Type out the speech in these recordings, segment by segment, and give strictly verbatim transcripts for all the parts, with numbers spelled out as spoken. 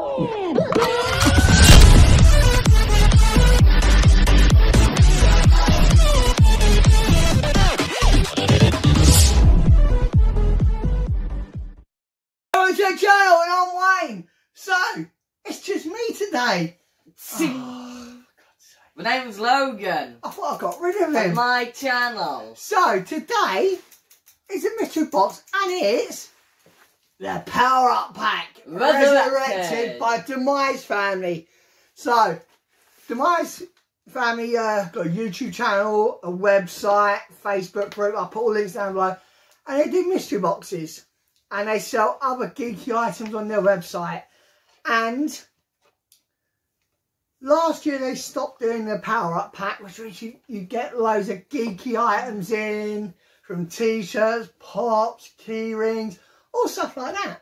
It's your channel and online, so it's just me today. Oh, my name's Logan. I thought I got rid of him. My channel. So today is a mystery box and it's the Power Up Pack resurrected. resurrected by Demize Family. So Demize Family uh, got a YouTube channel, a website, Facebook group. I'll put all links down below, and they do mystery boxes. And they sell other geeky items on their website. And last year they stopped doing the Power Up Pack, which means you, you get loads of geeky items in, from t-shirts, pops, key rings, all stuff like that.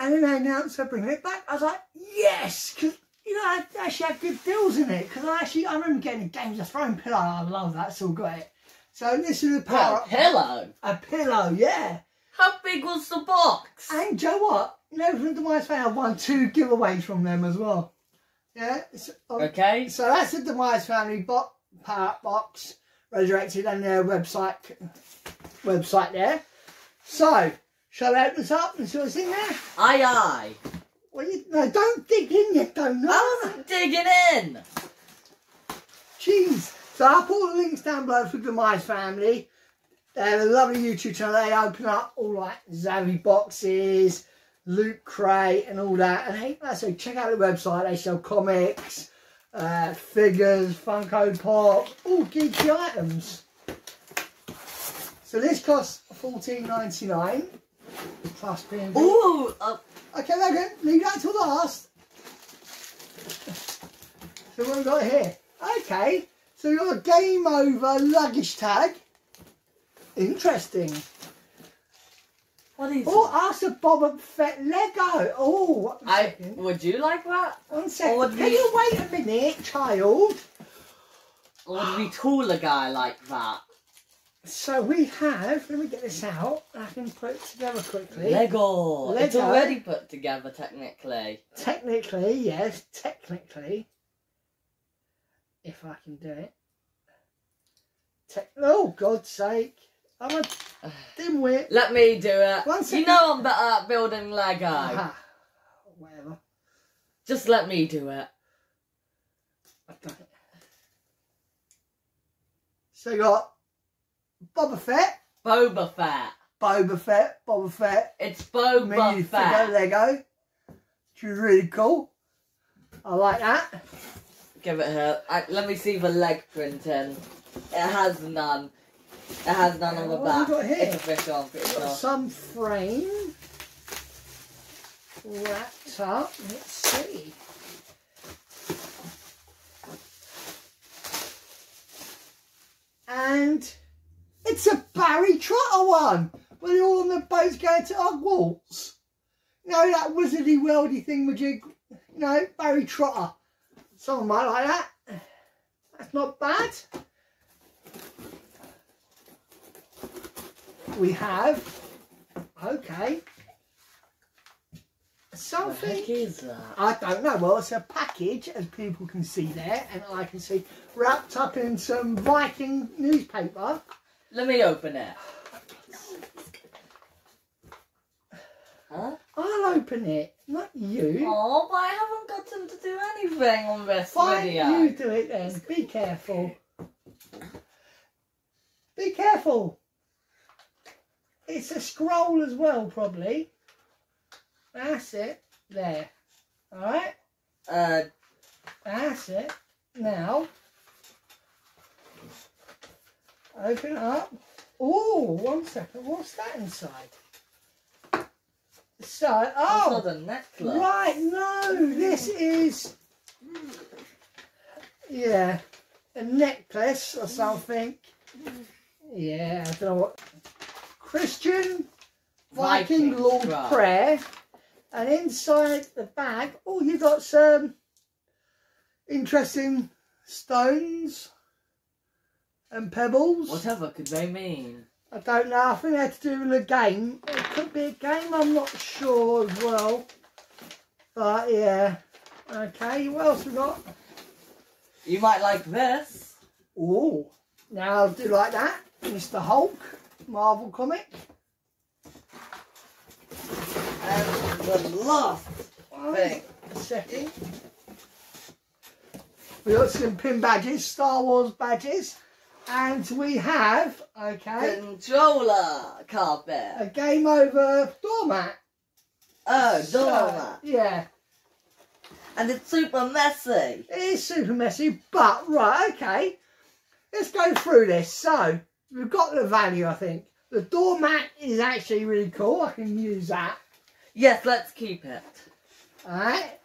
And then they announced they're bringing it back. I was like, yes! Because, you know, I actually had good deals in it. Because I actually, I remember getting a Games of Thrones pillow. I love that, still got it. So this is the Power Up. A pillow? A pillow, yeah. How big was the box? And do you know what? No, from Demize Family, I won two giveaways from them as well. Yeah. So, um, okay. So that's the Demize Family bo Power Up Box resurrected and their website website there. So shall I open this up and see what's in there? Aye, aye. Well, you, no, don't dig in, you don't know. I wasn't digging in. Jeez. So I'll put all the links down below for Demize Family. They have a lovely YouTube channel. They open up all like Zavi boxes, loot crate and all that. And hey, so check out the website. They sell comics, uh, figures, Funko Pop, all geeky items. So this costs fourteen ninety-nine plus P and B. Ooh! Uh, okay, Logan, leave that till last. So what have we got here? Okay, so we've got a Game Over luggage tag. Interesting. What is oh, that's a Boba Fett Lego. Oh, I would you like that? One second. Can we... you wait a minute, child? Or would we taller guy like that? So we have. Let me get this out. I can put it together quickly. Lego. Lego. It's already put together technically. Technically, yes. Technically, if I can do it. Te oh, God's sake. I'm a dimwit. Let me do it. One second. You know I'm better at building Lego. Aha. Whatever. Just let me do it. I've done it. So you got Boba Fett. Boba Fett. Boba Fett. Boba Fett. It's Boba Mini Fett. Lego. Which is really cool. I like that. Give it her. I, let me see the leg printing. It has none. It has none on the back. What have we got here? It's official, I'm pretty sure. Some frame wrapped up. Let's see. And it's a Barry Trotter one. Where they're all on the boats going to Hogwarts. You know, that wizardy worldy thing with you, you know, Barry Trotter. Someone might like that. That's not bad. We have, okay, something, what the heck is that? I don't know, well it's a package as people can see there and I can see wrapped up in some Viking newspaper. Let me open it. Huh? I'll open it, not you. Oh, but I haven't got them to do anything on this Why video. Why you do it then, be careful. Be careful. It's a scroll as well, probably. That's it. There. Alright? Uh, That's it. Now, open it up. Oh, one second. What's that inside? So, oh! That's not a necklace. Right, no. This is, yeah, a necklace or something. Yeah, I don't know what. Christian Viking, Viking Lord right. Prayer, and inside the bag, oh, you've got some interesting stones and pebbles. Whatever could they mean? I don't know. I think they had to do with a game. It could be a game. I'm not sure as well. But yeah. Okay, what else we got? You might like this. Oh, now I'll do like that. Mister Hulk, Marvel comic. And the last oh, thing. Second. We got some pin badges, Star Wars badges. And we have, okay. Controller carpet. A Game Over doormat. Oh, so, doormat. Yeah. And it's super messy. It is super messy, but right, okay. Let's go through this. So, we've got the value, I think. The doormat is actually really cool. I can use that. Yes, let's keep it. Alright.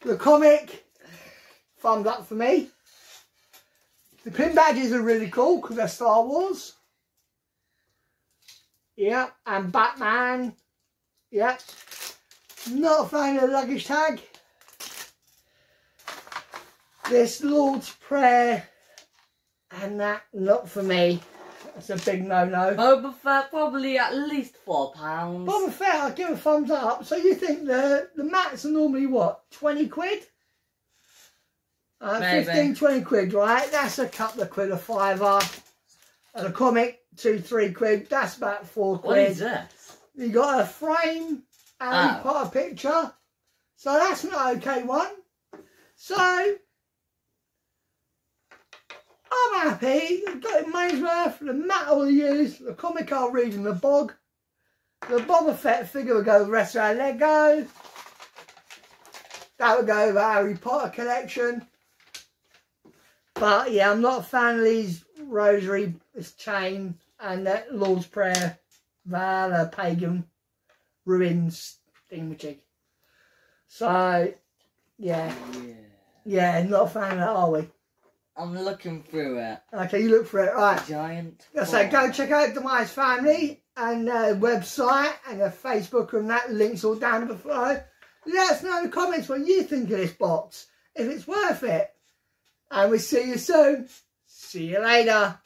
The comic, thumbs up for me. The pin badges are really cool because they're Star Wars. Yeah, and Batman. Yeah. Not a fan of the luggage tag. This Lord's Prayer and that, not for me. That's a big no-no. Boba Fett, probably at least four pounds. Boba Fett, I'll give a thumbs up. So you think the, the mats are normally what, twenty quid? Uh, fifteen, twenty quid, right? That's a couple of quid, a fiver. And a comic, two, three quid. That's about four quid. What is this? You got a frame, Harry Potter picture. So that's not an okay one. So... I'm happy, I've got it money's worth, the mat I'll use, the comic I'll read in the bog, the Boba Fett figure will go with the rest of our Lego, that will go with our Harry Potter collection, but yeah, I'm not a fan of these rosary, this chain, and that Lord's Prayer, Valor, Pagan, Ruins, thingamajig. So, yeah. yeah, yeah, not a fan of that, are we? I'm looking through it. Okay, you look through it, right. Giant. So go check out Demize Family and their website and their Facebook and that. Links all down below. Let us know in the comments what you think of this box. If it's worth it. And we'll see you soon. See you later.